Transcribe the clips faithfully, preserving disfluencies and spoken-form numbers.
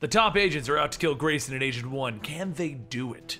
The top agents are out to kill Grayson and Agent One. Can they do it?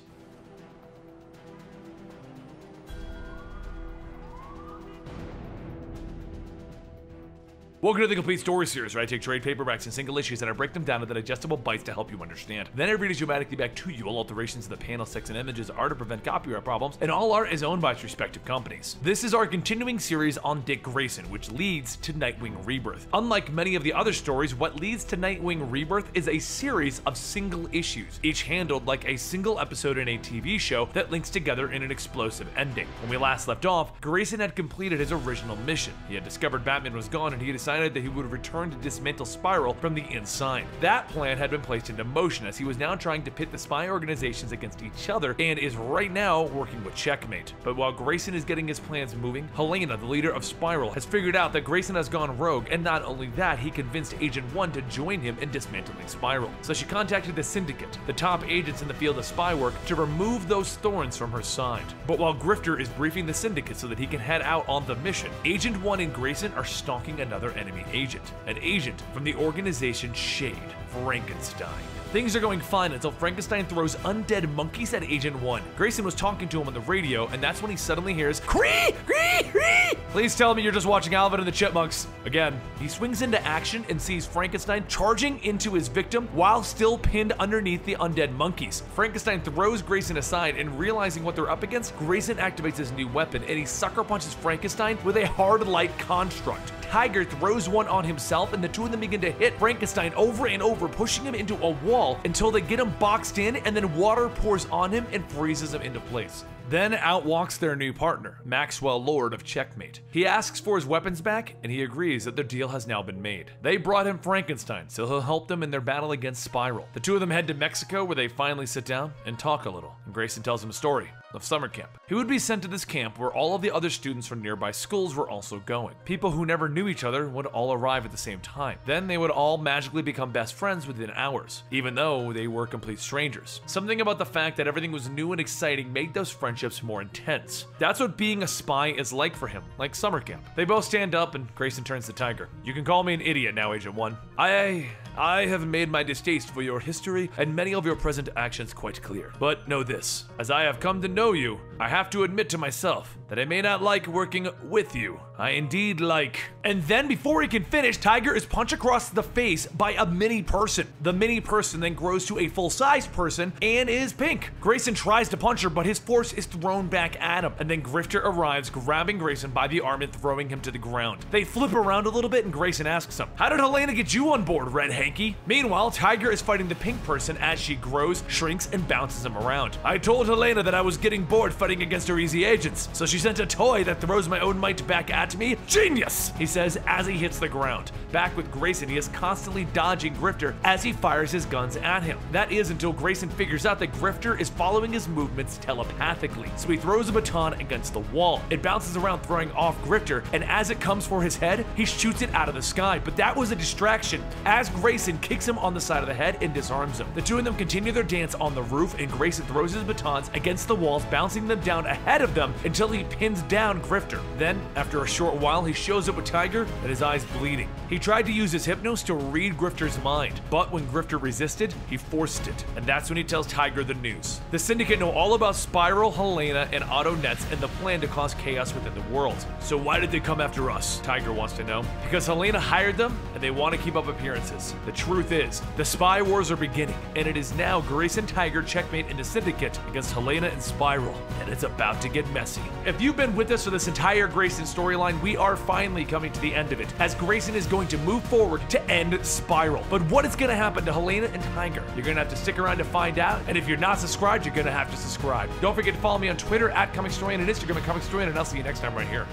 Welcome to the Complete Story Series, where I take trade paperbacks and single issues and I break them down into digestible bites to help you understand. Then I read it dramatically back to you. All alterations in the panel, text, and images are to prevent copyright problems, and all art is owned by its respective companies. This is our continuing series on Dick Grayson, which leads to Nightwing Rebirth. Unlike many of the other stories, what leads to Nightwing Rebirth is a series of single issues, each handled like a single episode in a T V show that links together in an explosive ending. When we last left off, Grayson had completed his original mission. He had discovered Batman was gone, and he decided that he would return to dismantle Spyral from the inside. That plan had been placed into motion as he was now trying to pit the spy organizations against each other and is right now working with Checkmate. But while Grayson is getting his plans moving, Helena, the leader of Spyral, has figured out that Grayson has gone rogue, and not only that, he convinced Agent One to join him in dismantling Spyral. So she contacted the Syndicate, the top agents in the field of spy work, to remove those thorns from her side. But while Grifter is briefing the Syndicate so that he can head out on the mission, Agent One and Grayson are stalking another enemy agent, an agent from the organization Shade Frankenstein. Things are going fine until Frankenstein throws undead monkeys at Agent One. Grayson was talking to him on the radio, and that's when he suddenly hears, "Cree! Cree! Cree!" Please tell me you're just watching Alvin and the Chipmunks. Again, he swings into action and sees Frankenstein charging into his victim while still pinned underneath the undead monkeys. Frankenstein throws Grayson aside, and realizing what they're up against, Grayson activates his new weapon, and he sucker punches Frankenstein with a hard light construct. Tiger throws one on himself, and the two of them begin to hit Frankenstein over and over, pushing him into a wall until they get him boxed in, and then water pours on him and freezes him into place. Then out walks their new partner, Maxwell Lord of Checkmate. He asks for his weapons back, and he agrees that their deal has now been made. They brought him Frankenstein, so he'll help them in their battle against Spyral. The two of them head to Mexico, where they finally sit down and talk a little, and Grayson tells him a story of summer camp. He would be sent to this camp where all of the other students from nearby schools were also going. People who never knew each other would all arrive at the same time. Then they would all magically become best friends within hours, even though they were complete strangers. Something about the fact that everything was new and exciting made those friendships more intense. That's what being a spy is like for him, like summer camp. They both stand up, and Grayson turns to Tiger. "You can call me an idiot now, Agent One. I... I have made my distaste for your history and many of your present actions quite clear. But know this, as I have come to know you, I have to admit to myself that I may not like working with you. I indeed like..." And then before he can finish, Tiger is punched across the face by a mini person. The mini person then grows to a full-size person and is pink. Grayson tries to punch her, but his force is thrown back at him. And then Grifter arrives, grabbing Grayson by the arm and throwing him to the ground. They flip around a little bit, and Grayson asks him, "How did Helena get you on board, redhead?" Hanky. Meanwhile, Tiger is fighting the pink person as she grows, shrinks, and bounces him around. "I told Helena that I was getting bored fighting against her easy agents, so she sent a toy that throws my own might back at me. Genius!" he says as he hits the ground. Back with Grayson, he is constantly dodging Grifter as he fires his guns at him. That is until Grayson figures out that Grifter is following his movements telepathically, so he throws a baton against the wall. It bounces around, throwing off Grifter, and as it comes for his head, he shoots it out of the sky, but that was a distraction, as Grayson Grayson kicks him on the side of the head and disarms him. The two of them continue their dance on the roof, and Grayson throws his batons against the walls, bouncing them down ahead of them until he pins down Grifter. Then, after a short while, he shows up with Tiger and his eyes bleeding. He tried to use his hypnos to read Grifter's mind, but when Grifter resisted, he forced it. And that's when he tells Tiger the news. The Syndicate know all about Spyral, Helena, and Auto Nets, and the plan to cause chaos within the world. "So why did they come after us?" Tiger wants to know. "Because Helena hired them, and they want to keep up appearances. The truth is, the spy wars are beginning, and it is now Grayson, Tiger, Checkmate, and the Syndicate against Helena and Spyral, and it's about to get messy." If you've been with us for this entire Grayson storyline, we are finally coming to the end of it, as Grayson is going to move forward to end Spyral. But what is going to happen to Helena and Tiger? You're going to have to stick around to find out, and if you're not subscribed, you're going to have to subscribe. Don't forget to follow me on Twitter, at Comic Storyland, and Instagram at Comic Storyland, and I'll see you next time right here.